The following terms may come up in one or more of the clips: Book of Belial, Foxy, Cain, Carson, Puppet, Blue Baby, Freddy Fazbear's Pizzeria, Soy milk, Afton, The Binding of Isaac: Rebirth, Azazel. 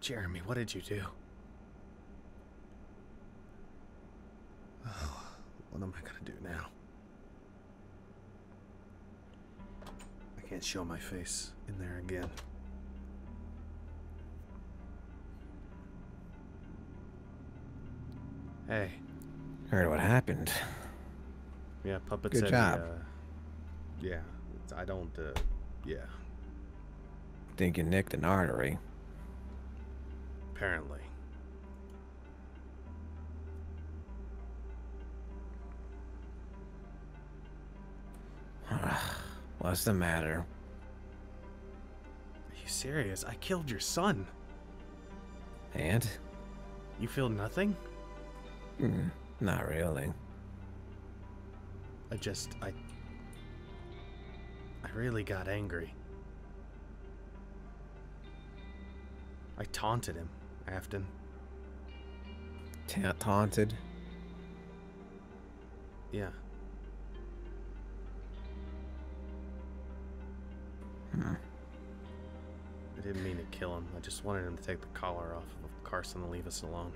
Jeremy, what did you do? Oh, what am I gonna do now? I can't show my face in there again. Hey. Heard what happened. Yeah, Puppet said... Good job. Yeah, I don't, yeah. Think you nicked an artery. Apparently. What's the matter? Are you serious? I killed your son. And? You feel nothing? Not really. I really got angry. I taunted him, Afton. Taunted? Yeah. I didn't mean to kill him. I just wanted him to take the collar off of Carson and leave us alone.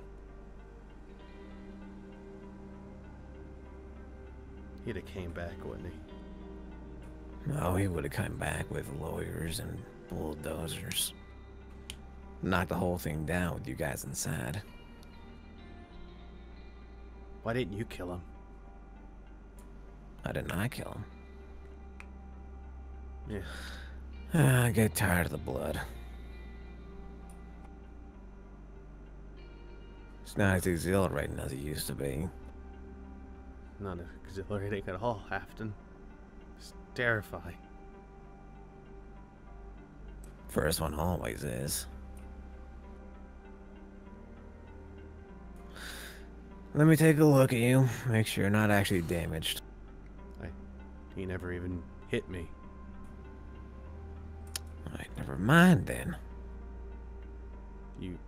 He'd have came back, wouldn't he? No, he would have come back with lawyers and bulldozers. Knocked the whole thing down with you guys inside. Why didn't you kill him? Why didn't I kill him? Yeah. I get tired of the blood. It's not as exhilarating as it used to be. Not exhilarating at all, Afton. It's terrifying. First one always is. Let me take a look at you. Make sure you're not actually damaged. He never even hit me. Alright, never mind then. You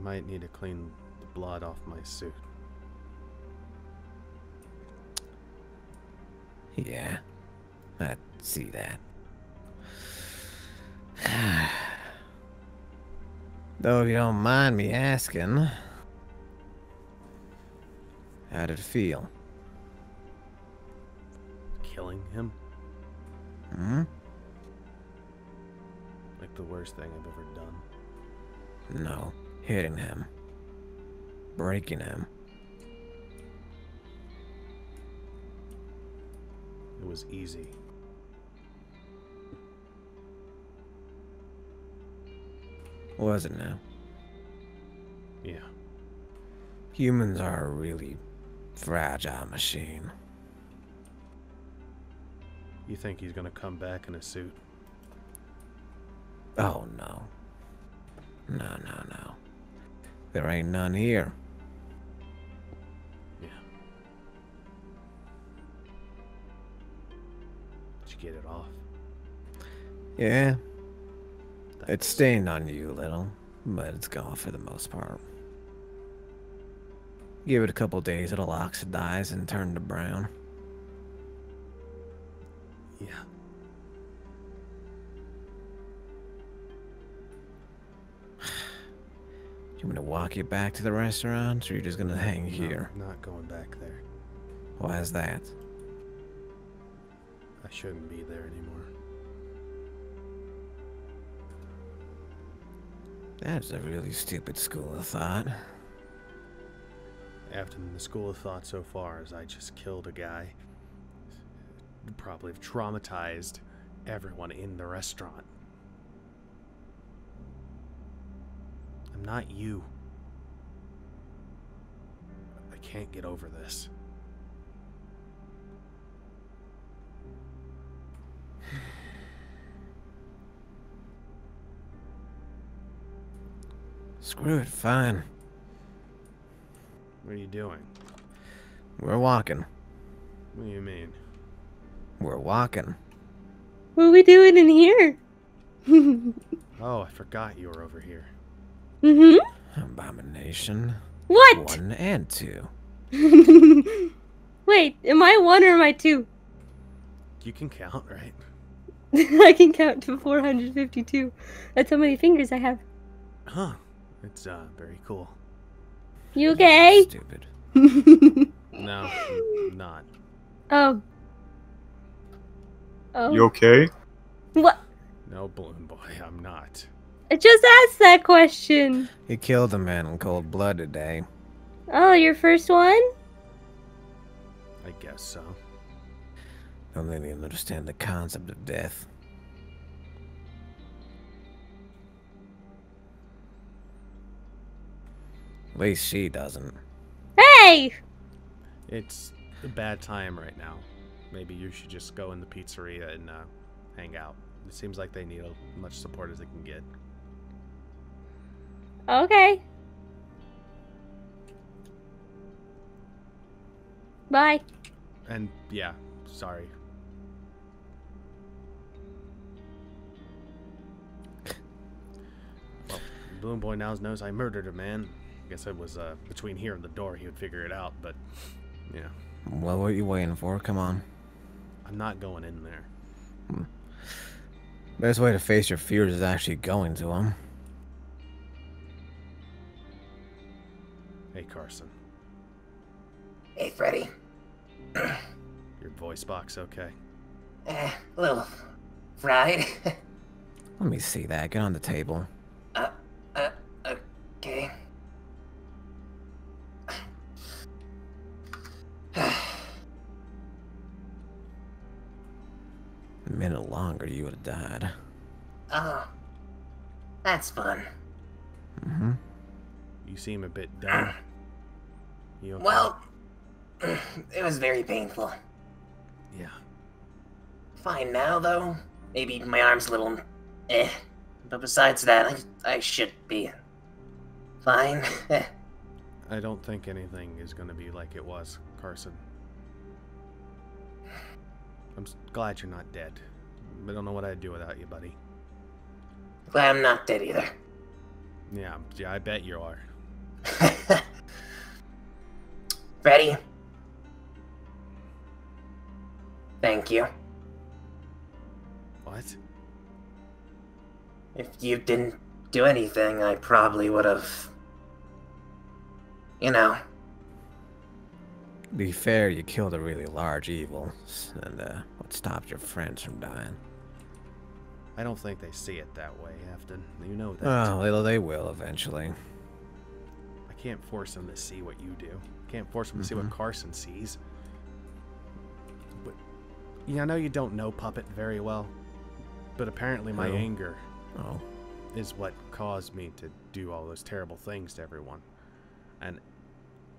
might need to clean the blood off my suit. Yeah, I see that. Though if you don't mind me asking, how did it feel? Killing him? Hmm? Like the worst thing I've ever done. No, hitting him. Breaking him. It was easy. Was it now? Yeah. Humans are a really fragile machine. You think he's gonna come back in a suit? Oh, no. No. There ain't none here. Get it off. Yeah. Thanks. It's stained on you a little, but it's gone for the most part. Give it a couple days, it'll oxidize and turn to brown. Yeah. You want me to walk you back to the restaurant, or you're just gonna hang here? I'm not going back there. Why is that? I shouldn't be there anymore. That's a really stupid school of thought. After the school of thought so far is I just killed a guy. Probably have traumatized everyone in the restaurant. I'm not you. I can't get over this. Screw it, fine. What are you doing? We're walking. What do you mean? We're walking. What are we doing in here? Oh, I forgot you were over here. Mm-hmm. Abomination. What? 1 and 2. Wait, am I 1 or am I 2? You can count, right? I can count to 452. That's how many fingers I have. Huh. It's very cool. You okay? Stupid. No, I'm not. Oh. Oh. You okay? What? No, Balloon Boy, I'm not. I just asked that question. You killed a man in cold blood today. Oh, your first one? I guess so. Don't really understand the concept of death. At least she doesn't. Hey! It's a bad time right now. Maybe you should just go in the pizzeria and hang out. It seems like they need as much support as they can get. Okay. Bye. And yeah, sorry. Well, Balloon Boy now knows I murdered a man. I guess it was between here and the door he would figure it out, but yeah. Well, what are you waiting for? Come on. I'm not going in there. Best way to face your fears is actually going to them. Hey, Carson. Hey, Freddy. Your voice box okay? A little fried. Let me see that. Get on the table. Okay. A minute longer, you would have died. Oh, that's fun. Mm-hmm. You seem a bit down. You okay? Well, it was very painful. Yeah. Fine now, though. Maybe my arm's a little but besides that, I should be fine. I don't think anything is going to be like it was, Carson. I'm glad you're not dead. I don't know what I'd do without you, buddy. Glad I'm not dead either. Yeah, I bet you are. Freddy. Thank you. What? If you didn't do anything, I probably would have... You know. To be fair, you killed a really large evil, and what stopped your friends from dying? I don't think they see it that way, Afton. You know that. Oh, well, they will eventually. I can't force them to see what you do. I can't force them to see what Carson sees. But, you know, I know you don't know Puppet very well, but apparently my anger is what caused me to do all those terrible things to everyone. And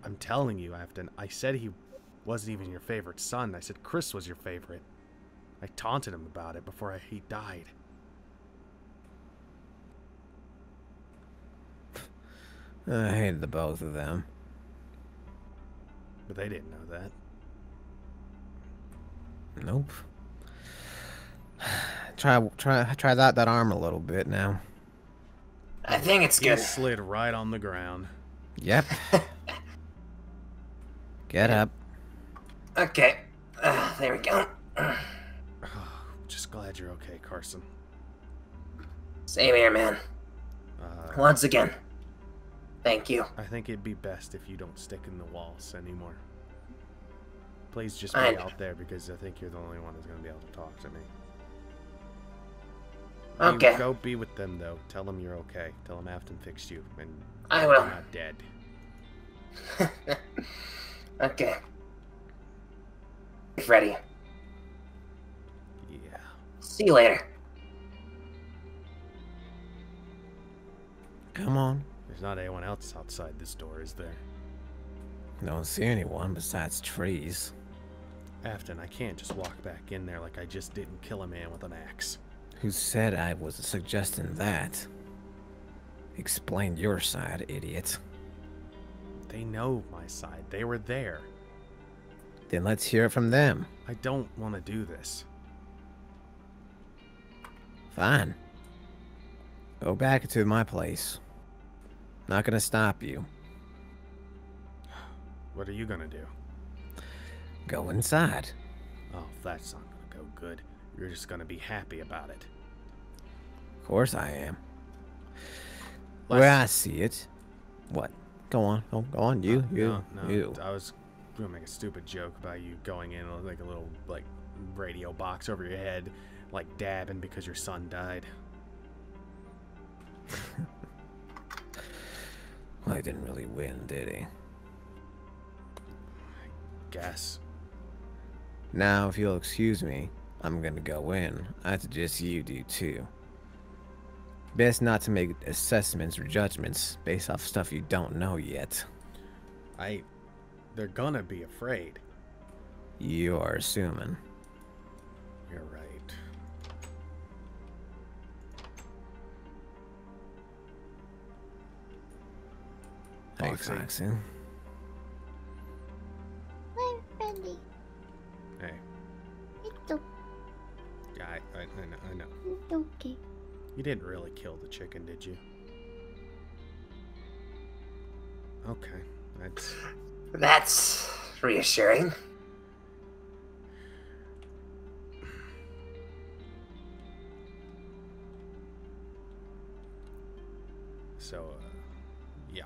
I'm telling you, Afton, I said he wasn't even your favorite son. I said Chris was your favorite. I taunted him about it before he died. I hated the both of them. But they didn't know that. Nope. Try that arm a little bit now. I think it's good. He slid right on the ground. Yep. Get up. Okay. There we go. Just glad you're okay, Carson. Same here, man. Once again, thank you. I think it'd be best if you don't stick in the walls anymore. Please just be out there, because I think you're the only one that's going to be able to talk to me. Okay. You go be with them, though. Tell them you're okay. Tell them Afton fixed you. And I will. You're not dead. Okay. Freddy. Yeah. See you later. Come on. There's not anyone else outside this door, is there? I don't see anyone besides trees. Afton, I can't just walk back in there like I just didn't kill a man with an axe. Who said I was suggesting that? Explain your side, idiot. They know my side. They were there. Then let's hear it from them. I don't want to do this. Fine. Go back to my place. Not gonna stop you. What are you gonna do? Go inside. Oh, that's not gonna go good. You're just gonna be happy about it. Of course I am. Where I see it. What? Go on. Oh, go on. No, you. I was gonna make a stupid joke about you going in like a little like radio box over your head, like dabbing because your son died. Well, he didn't really win, did he? I guess. Now, if you'll excuse me, I'm gonna go in. I suggest you do too. Best not to make assessments or judgments based off stuff you don't know yet. They're gonna be afraid. You are assuming. You're right. Thanks, Foxy. Hey, Freddy. Hey. It's okay. I know. It's okay. You didn't really kill the chicken, did you? Okay. That's reassuring. So, yeah.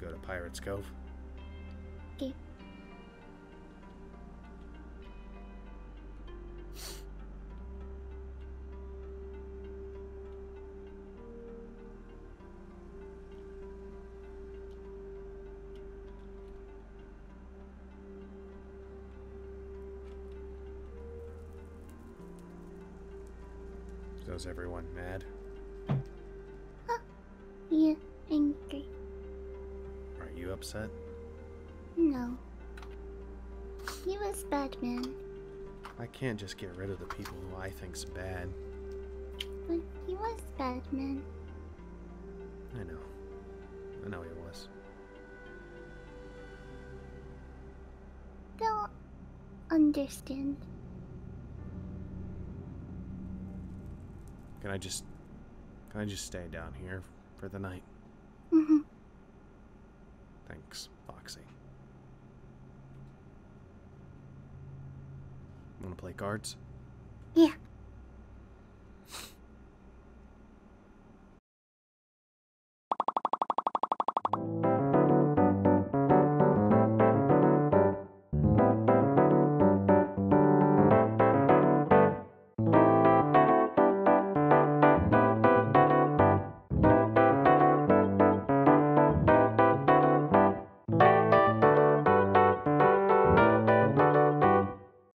Go to Pirate's Cove. Okay. So is everyone mad? Huh? Yeah, angry. Are you upset? No. He was bad, man. I can't just get rid of the people who I think's bad. But he was bad, man. I know he was. Don't understand. Can I just stay down here for the night? Mm-hmm. Thanks, Foxy. Wanna play cards? Yeah.